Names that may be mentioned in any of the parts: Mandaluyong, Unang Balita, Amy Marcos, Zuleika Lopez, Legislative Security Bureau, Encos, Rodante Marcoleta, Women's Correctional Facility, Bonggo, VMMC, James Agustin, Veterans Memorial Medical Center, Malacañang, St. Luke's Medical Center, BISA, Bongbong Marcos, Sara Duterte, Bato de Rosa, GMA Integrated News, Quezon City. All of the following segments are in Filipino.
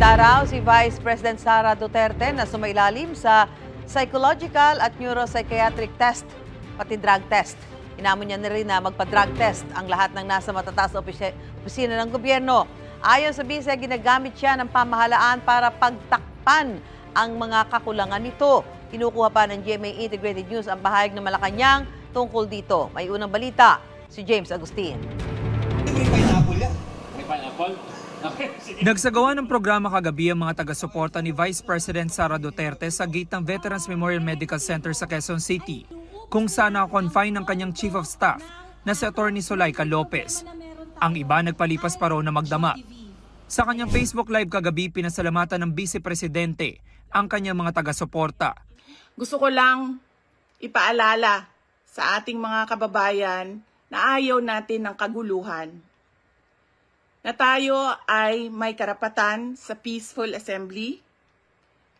Handa raw si Vice President Sara Duterte na sumailalim sa psychological at neuropsychiatric test, pati drug test. Inamon niya na rin na magpa-drug test ang lahat ng nasa matataas na opisina ng gobyerno. Ayon sa BISA, ginagamit siya ng pamahalaan para pagtakpan ang mga kakulangan nito. Kinukuha pa ng GMA Integrated News ang bahayag ng Malacañang tungkol dito. May unang balita si James Agustin. May pineapple yan. May pineapple? Nagsagawa ng programa kagabi ang mga taga-suporta ni Vice President Sara Duterte sa gate ng Veterans Memorial Medical Center sa Quezon City, kung saan na-confine ng kanyang Chief of Staff na si Attorney Zuleika Lopez. Ang iba nagpalipas pa raw na magdama. Sa kanyang Facebook Live kagabi, pinasalamatan ng Vice Presidente ang kanyang mga taga-suporta. Gusto ko lang ipaalala sa ating mga kababayan na ayaw natin ng kaguluhan, na tayo ay may karapatan sa peaceful assembly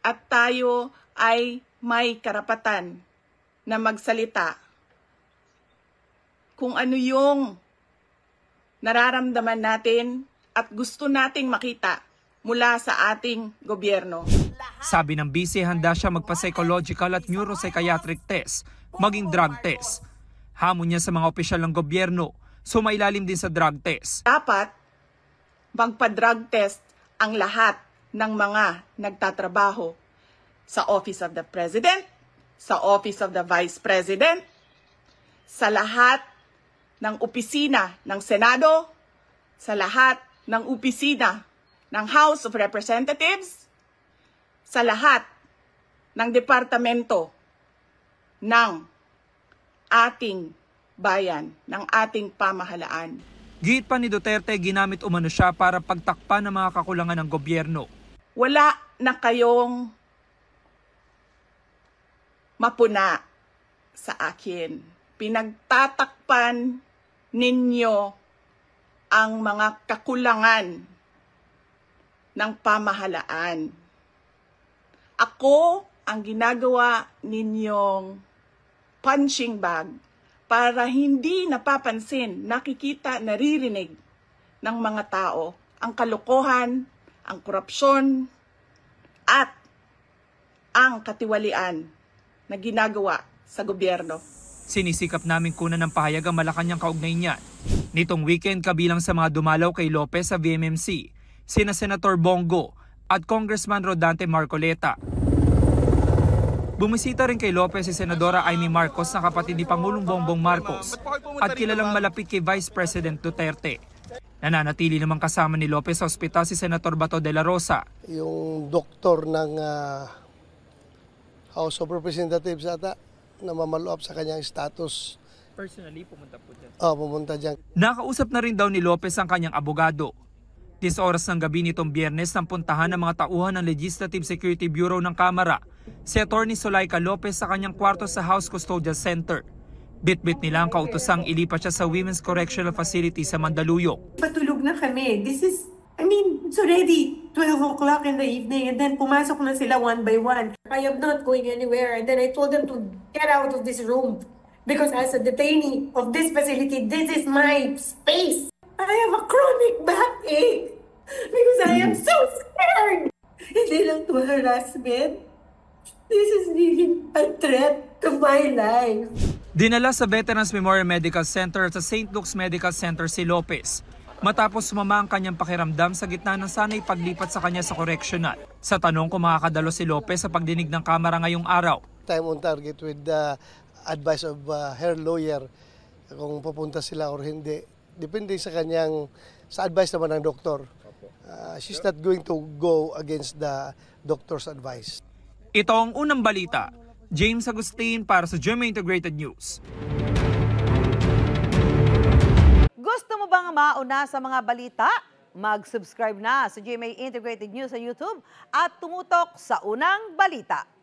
at tayo ay may karapatan na magsalita kung ano yung nararamdaman natin at gusto nating makita mula sa ating gobyerno. Sabi ng BC, handa siya magpa-psychological at neuropsychiatric test, maging drug test. Hamon niya sa mga opisyal ng gobyerno, sumailalim din sa drug test. Dapat magpa-drug test ang lahat ng mga nagtatrabaho sa Office of the President, sa Office of the Vice President, sa lahat ng opisina ng Senado, sa lahat ng opisina ng House of Representatives, sa lahat ng departamento ng ating bayan, ng ating pamahalaan. Giit pa ni Duterte, ginamit umano siya para pagtakpan ng mga kakulangan ng gobyerno. Wala na kayong mapuna sa akin. Pinagtatakpan ninyo ang mga kakulangan ng pamahalaan. Ako ang ginagawa ninyong punching bag, para hindi napapansin, nakikita, naririnig ng mga tao ang kalokohan, ang korupsyon, at ang katiwalian na ginagawa sa gobyerno. Sinisikap namin kunan ng pahayag ang Malacañang kaugnay niyan. Nitong weekend, kabilang sa mga dumalaw kay Lopez sa VMMC, sina Senator Bonggo at Congressman Rodante Marcoleta. Bumisita rin kay Lopez si Senadora Amy Marcos na kapatid ni Pangulong Bongbong Marcos at kilalang malapit kay Vice President Duterte. Nananatili namang kasama ni Lopez sa ospital si Senator Bato de Rosa. Yung doktor ng House of Representatives ata na mamaluap sa kanyang status. Personally, pumunta po dyan? Oo, pumunta dyan. Nakausap na rin daw ni Lopez ang kanyang abogado. 10 oras ng gabi nitong Biyernes nang puntahan ng mga tauhan ng Legislative Security Bureau ng Kamara si Attorney Zuleika Lopez sa kanyang kwarto sa House Custodial Center. Bitbit nila ang kautosang ilipat siya sa Women's Correctional Facility sa Mandaluyong. Patulog na kami. It's already 12 o'clock in the evening and then pumasok na sila one by one. I am not going anywhere and then I told them to get out of this room because as a detainee of this facility, this is my space. I have a chronic backache because I am so scared. Hindi lang to harassment. This is really a threat to my life. Dinala sa Veterans Memorial Medical Center at sa St. Luke's Medical Center si Lopez matapos sumama ang kanyang pakiramdam sa gitna ng sanay paglipat sa kanya sa correctional. Sa tanong kung makakadalo si Lopez sa pagdinig ng kamera ngayong araw. Time on target with the advice of her lawyer kung pupunta sila or hindi. Depende sa kanyang, sa advice naman ng doktor. She's not going to go against the doctor's advice. Ito ang unang balita. James Agustin para sa GMA Integrated News. Gusto mo bang mauna sa mga balita? Mag-subscribe na sa GMA Integrated News sa YouTube at tumutok sa Unang Balita.